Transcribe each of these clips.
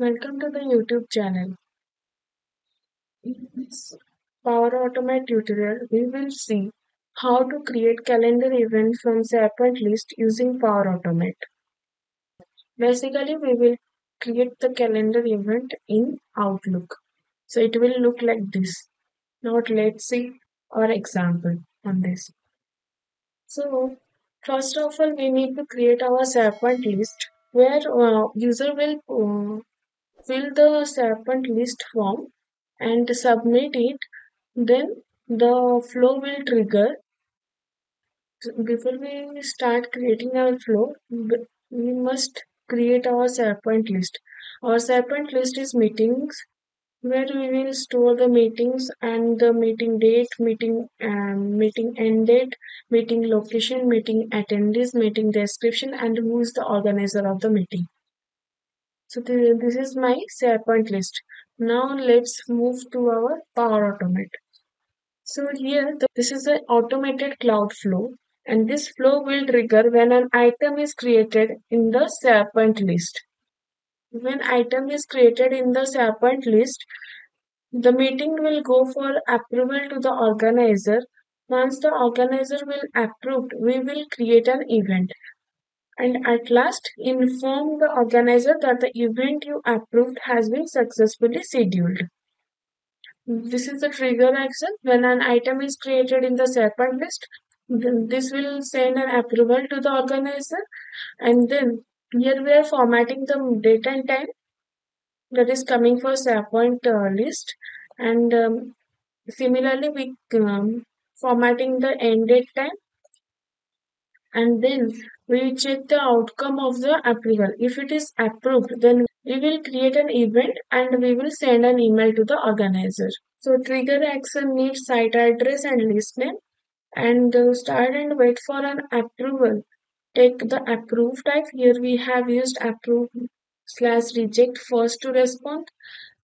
Welcome to the YouTube channel. In this Power Automate tutorial, we will see how to create calendar events from SharePoint list using Power Automate. Basically, we will create the calendar event in Outlook. So it will look like this. Now let's see our example on this. So first of all, we need to create our SharePoint list where user will fill the SharePoint list form and submit it, then the flow will trigger. So before we start creating our flow, we must create our SharePoint list. Our SharePoint list is meetings, where we will store the meetings and the meeting date, meeting end date, meeting location, meeting attendees, meeting description, and who is the organizer of the meeting. So this is my SharePoint list. Now let's move to our Power Automate. So here, this is an automated cloud flow, and this flow will trigger when an item is created in the SharePoint list. When item is created in the SharePoint list, the meeting will go for approval to the organizer. Once the organizer will approve, we will create an event. And at last, inform the organizer that the event you approved has been successfully scheduled. This is the trigger action. When an item is created in the SharePoint list, this will send an approval to the organizer. And then here we are formatting the date and time that is coming for SharePoint list. And similarly, we formatting the end date time. And then we check the outcome of the approval. If it is approved, then we will create an event and we will send an email to the organizer. So trigger action needs site address and list name, and start and wait for an approval. Take the approve type. Here we have used approve/reject first to respond.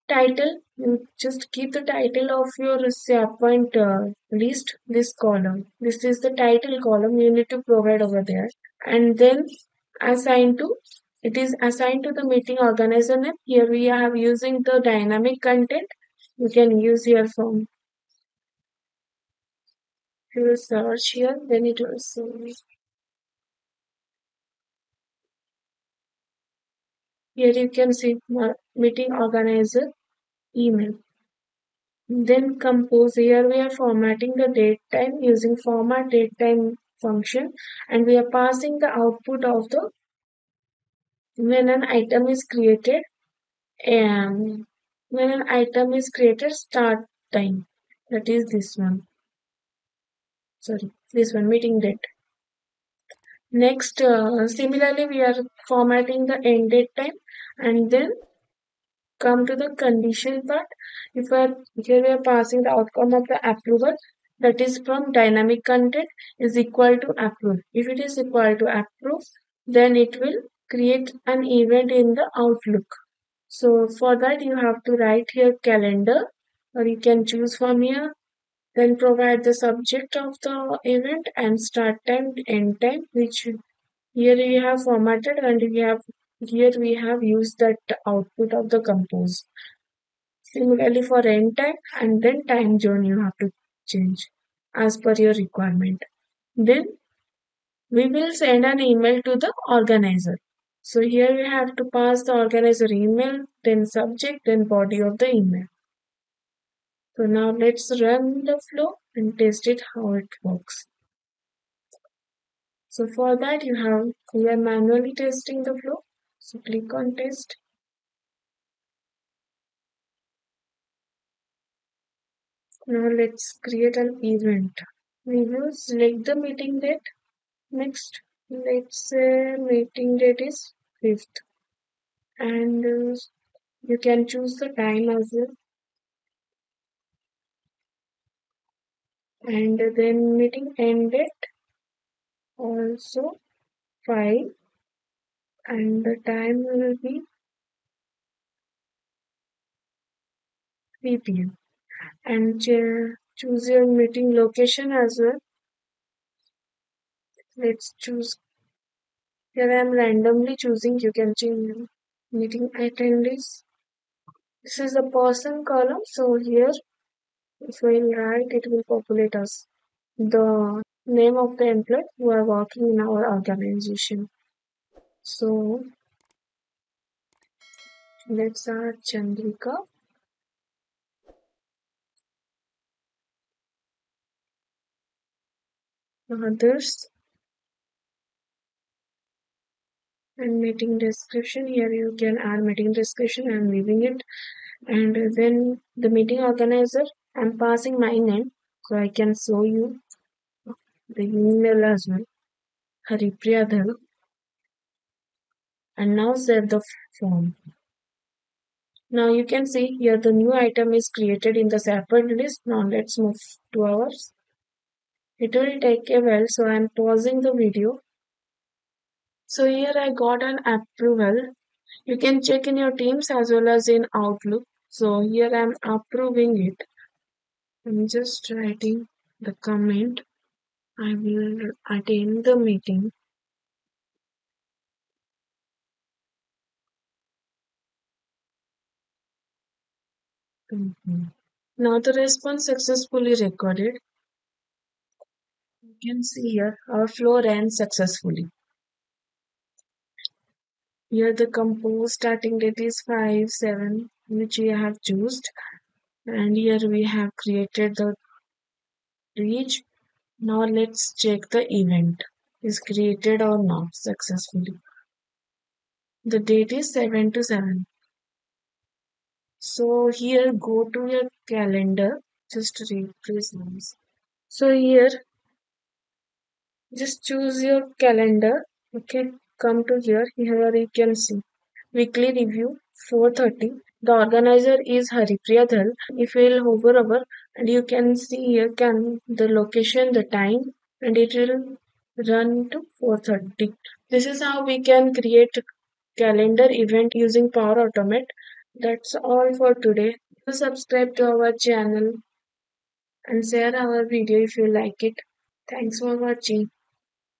Title, just keep the title of your SharePoint list, this column. This is the title column you need to provide over there. And then assign to, it is assigned to the meeting organizer name. Here we have using the dynamic content. You can use here from, you will search here, then it will see. Here you can see meeting organizer email. Then compose, here we are formatting the date time using format date time function, and we are passing the output of the when an item is created and when an item is created start time, that is this one. Sorry, this one, meeting date. Next, similarly, we are formatting the end date time, and then come to the condition part. Here we are passing the outcome of the approval, that is from dynamic content, is equal to approve. If it is equal to approve, then it will create an event in the Outlook. So for that, you have to write here calendar, or you can choose from here. Then provide the subject of the event and start time, end time, which here we have formatted, and here we have used that output of the compose. Similarly for end time, and then time zone you have to change as per your requirement. Then we will send an email to the organizer. So here we have to pass the organizer email, then subject, then body of the email. So now let's run the flow and test it how it works. So for that, we are manually testing the flow. So click on test. Now let's create an event. We will select the meeting date. Next, let's say meeting date is 5th. And you can choose the time as well. And then meeting end date also 5, and the time will be 3 PM, and choose your meeting location as well. Let's choose, here I am randomly choosing, you can change meeting attendees. This is the person column, so here if we write, it will populate us the name of the employee who are working in our organization. So let's add Chandrika. Others. And meeting description, here you can add meeting description. I am leaving it, and then the meeting organizer, I am passing my name so I can show you the email as well, Haripriya, and now save the form. Now you can see here the new item is created in the separate list. Now let's move to ours. It will take a while, so I am pausing the video. So here I got an approval. You can check in your Teams as well as in Outlook. So here I am approving it. I'm just writing the comment. I will attend the meeting. Now the response successfully recorded. You can see here our flow ran successfully. Here the compose starting date is 5/7, which we have chosen, and here we have created the reach. Now let's check the event is created or not successfully. The date is 7/7. So here go to your calendar, just refresh once. So here just choose your calendar, okay. Come to here. Here you can see weekly review 4:30. The organizer is Haripriya Dhal. If we will hover over, and you can see here the location, the time, and it will run to 4:30. This is how we can create calendar event using Power Automate. That's all for today. Do subscribe to our channel and share our video if you like it. Thanks for watching.